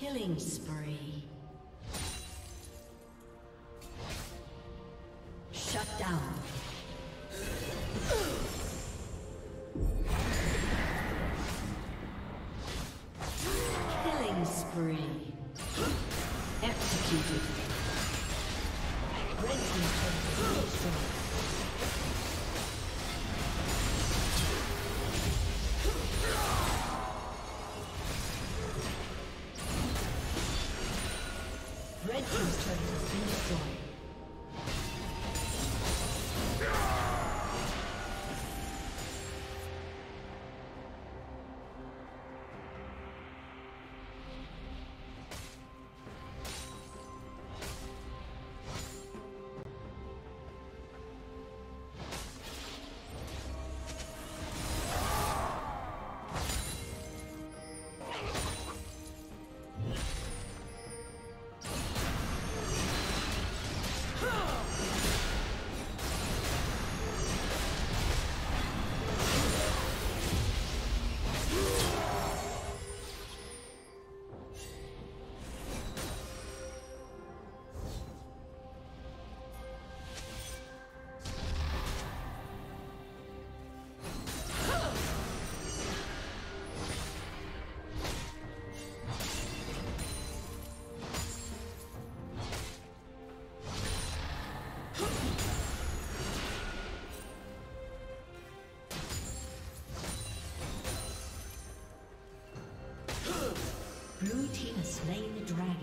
Killing spree. Shut down. Killing spree. Executed. Red team turret destroyed. team has slain the dragon.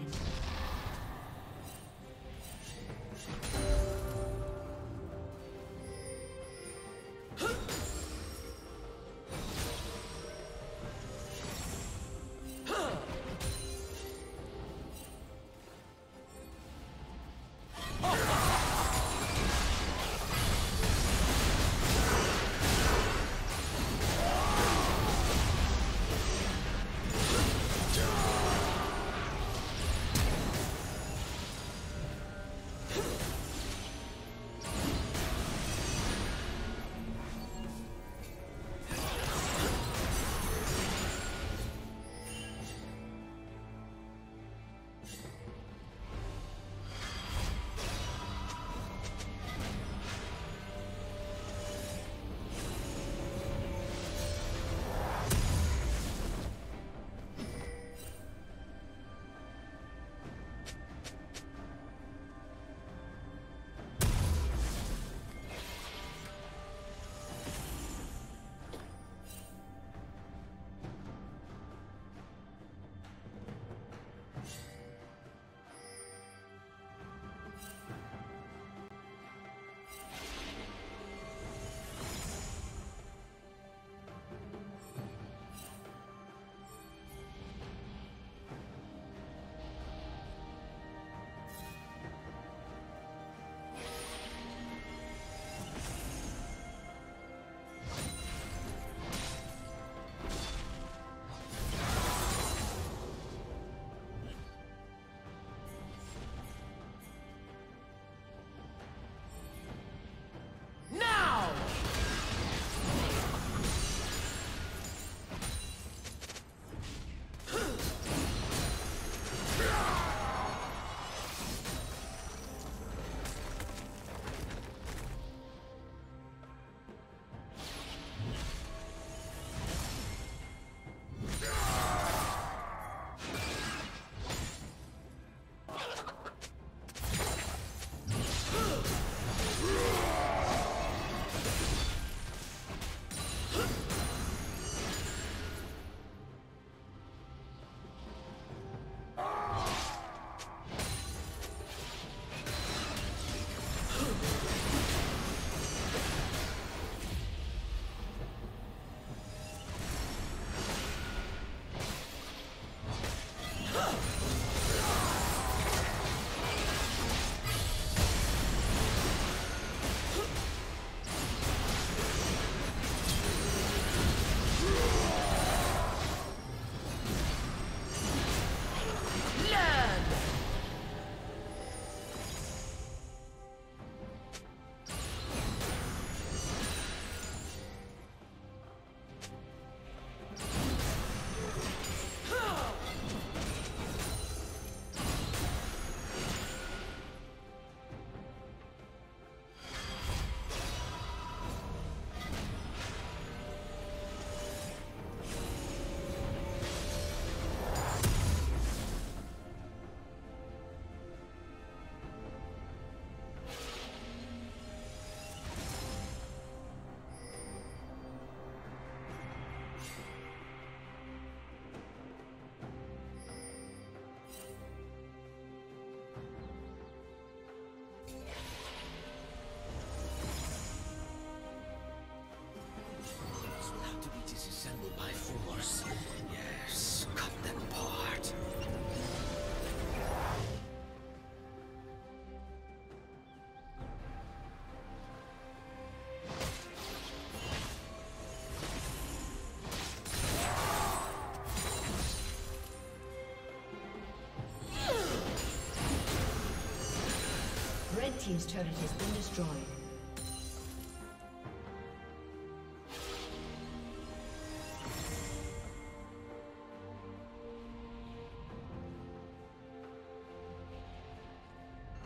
Red team's turret has been destroyed.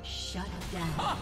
Shut down. Ah!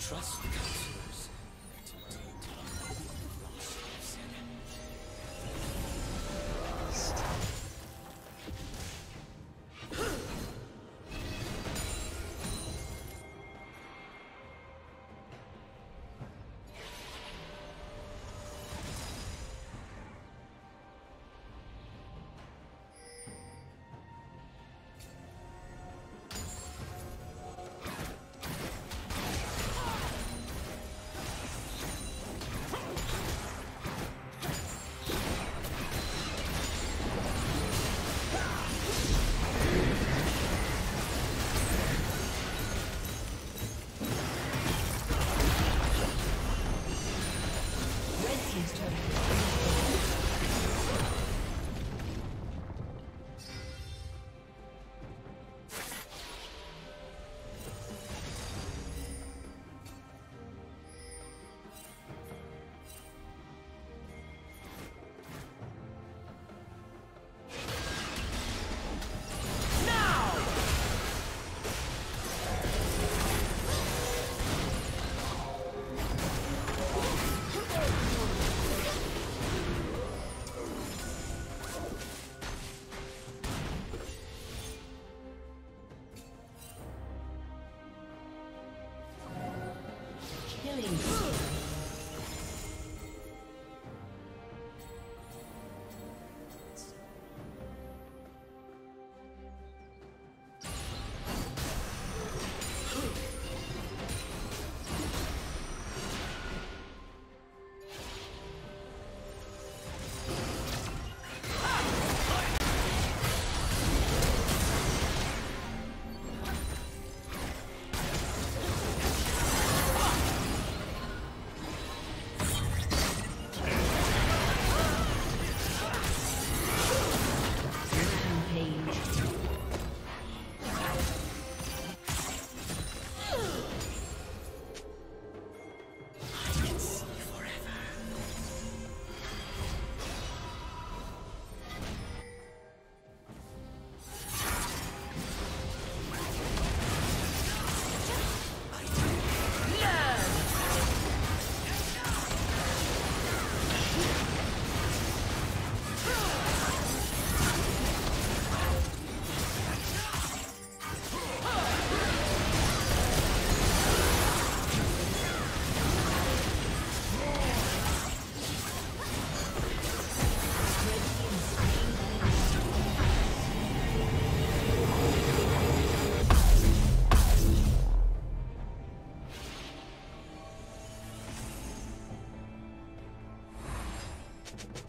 Trust the counselors.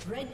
Red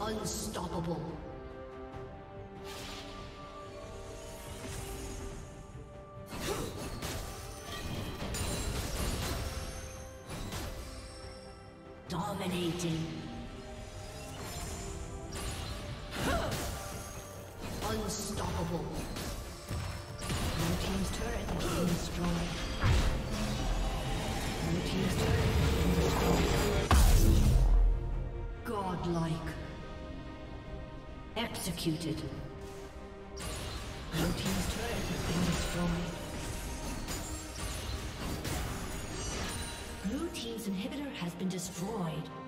Unstoppable. Dominating. Unstoppable. Blue team's turret has been destroyed. Blue team's turret has been destroyed. Godlike. Executed. Blue team's turret has been destroyed. Blue team's inhibitor has been destroyed.